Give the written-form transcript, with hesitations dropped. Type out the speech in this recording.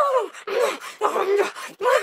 Oh, no, no, no.